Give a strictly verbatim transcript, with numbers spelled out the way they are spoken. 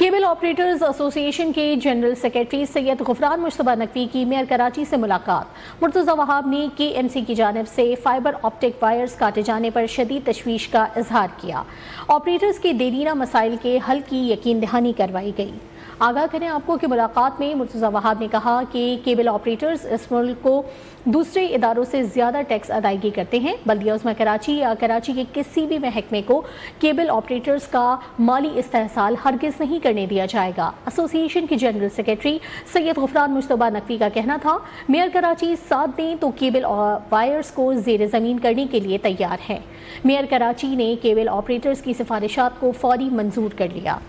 Cable operators association के general secretary Syed Gufran Mujtaba Naqvi की mayor Karachi से मुलाकात। मुर्तज़ा वहाब ने केएमसी की जानिब से फाइबर ऑप्टिक वायर्स काटे जाने पर शदीद तशवीश का इजहार किया। ऑपरेटर्स के देरीना मसाइल के हल की यकीन दहानी करवाई गई। आगाह करें आपको कि मुलाकात में मुर्तज़ा वहाब ने कहा कि केबल ऑपरेटर्स इस मुल्क को दूसरे इदारों से ज़्यादा टैक्स अदायगी करते हैं। बल्दिया कराची या कराची के किसी भी महकमे को केबल ऑपरेटर्स का माली इस्तेहसाल हरगिज़ नहीं करने दिया जाएगा। एसोसिएशन के जनरल सेक्रेटरी सैयद गुफरान मुज्तबा नकवी का कहना था, मेयर कराची साथ दें तो केबल वायर्स को जेर ज़मीन करने के लिए तैयार है। मेयर कराची ने केबल ऑपरेटर्स की सिफारिशात को फौरी मंजूर कर लिया।